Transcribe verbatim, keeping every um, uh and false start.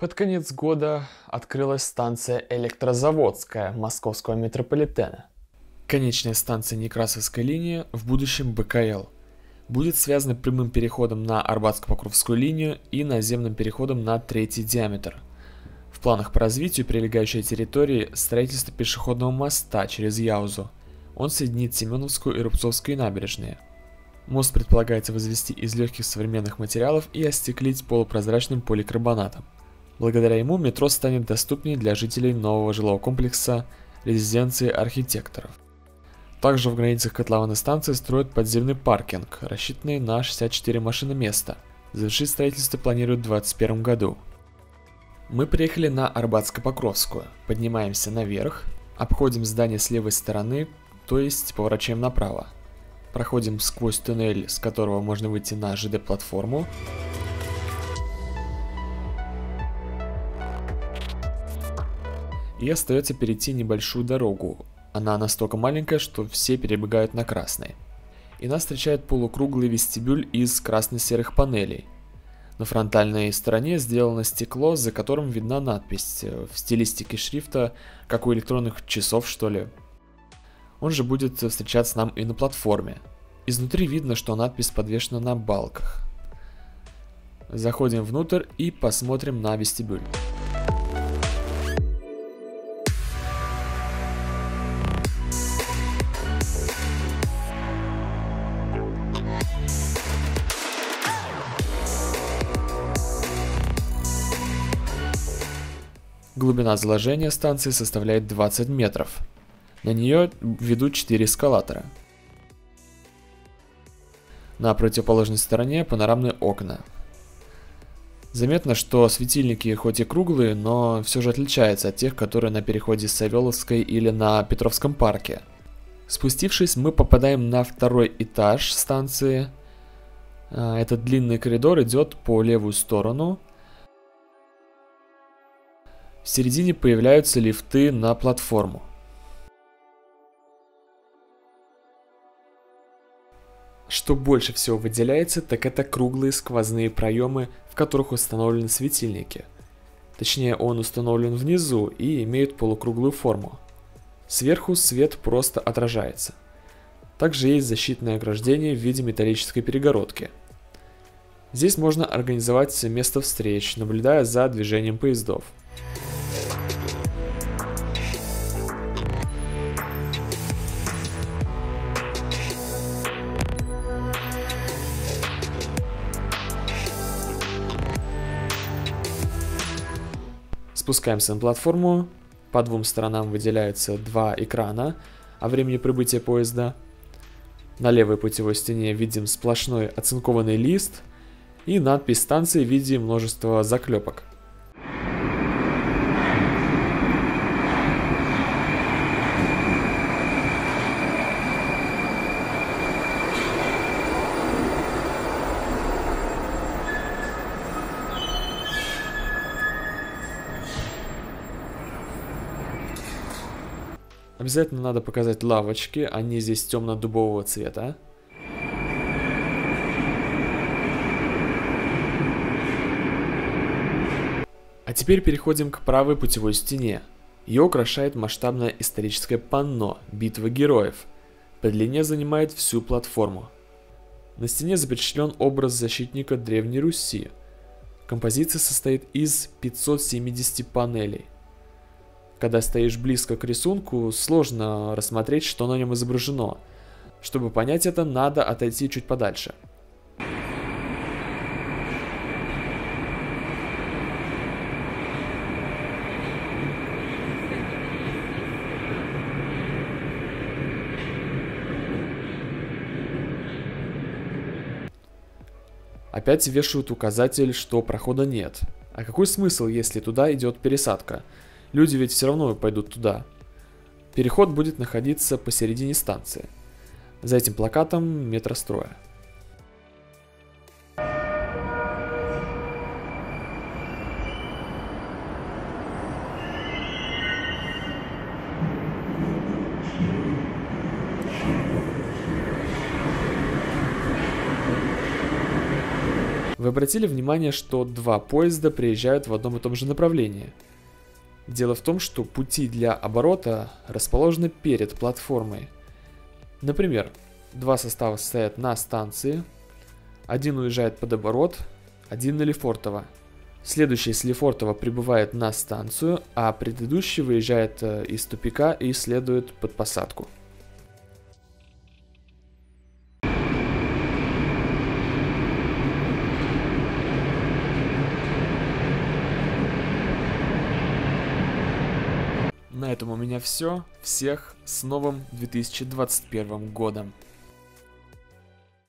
Под конец года открылась станция Электрозаводская Московского метрополитена. Конечная станция Некрасовской линии, в будущем Б К Л, будет связана прямым переходом на Арбатско-Покровскую линию и наземным переходом на третий диаметр. В планах по развитию прилегающей территории строительство пешеходного моста через Яузу. Он соединит Семеновскую и Рубцовскую набережные. Мост предполагается возвести из легких современных материалов и остеклить полупрозрачным поликарбонатом. Благодаря ему метро станет доступнее для жителей нового жилого комплекса резиденции архитекторов. Также в границах котлованы станции строят подземный паркинг, рассчитанный на шестьдесят четыре машины места. Завершить строительство планируют в две тысячи двадцать первом году. Мы приехали на Арбатско-Покровскую, поднимаемся наверх, обходим здание с левой стороны, то есть поворачиваем направо. Проходим сквозь туннель, с которого можно выйти на Ж Д-платформу. И остается перейти небольшую дорогу. Она настолько маленькая, что все перебегают на красный. И нас встречает полукруглый вестибюль из красно-серых панелей. На фронтальной стороне сделано стекло, за которым видна надпись в стилистике шрифта, как у электронных часов, что ли. Он же будет встречаться нам и на платформе. Изнутри видно, что надпись подвешена на балках. Заходим внутрь и посмотрим на вестибюль. Глубина заложения станции составляет двадцать метров. На нее ведут четыре эскалатора. На противоположной стороне панорамные окна. Заметно, что светильники хоть и круглые, но все же отличаются от тех, которые на переходе с Савеловской или на Петровском парке. Спустившись, мы попадаем на второй этаж станции. Этот длинный коридор идет по левую сторону. В середине появляются лифты на платформу. Что больше всего выделяется, так это круглые сквозные проемы, в которых установлены светильники. Точнее, он установлен внизу и имеет полукруглую форму. Сверху свет просто отражается. Также есть защитное ограждение в виде металлической перегородки. Здесь можно организовать место встреч, наблюдая за движением поездов. Спускаемся на платформу, по двум сторонам выделяются два экрана о времени прибытия поезда. На левой путевой стене видим сплошной оцинкованный лист и надпись станции в виде множества заклепок. Обязательно надо показать лавочки, они здесь темно-дубового цвета. А теперь переходим к правой путевой стене. Ее украшает масштабное историческое панно «Битва героев». По длине занимает всю платформу. На стене запечатлен образ защитника Древней Руси. Композиция состоит из пятисот семидесяти панелей. Когда стоишь близко к рисунку, сложно рассмотреть, что на нем изображено. Чтобы понять это, надо отойти чуть подальше. Опять вешают указатель, что прохода нет. А какой смысл, если туда идет пересадка? Люди ведь все равно пойдут туда. Переход будет находиться посередине станции. За этим плакатом метростроя. В Вы обратили внимание, что два поезда приезжают в одном и том же направлении? Дело в том, что пути для оборота расположены перед платформой. Например, два состава стоят на станции, один уезжает под оборот, один на Лефортово. Следующий с Лефортово прибывает на станцию, а предыдущий выезжает из тупика и следует под посадку. На этом у меня все. Всех с новым две тысячи двадцать первым годом!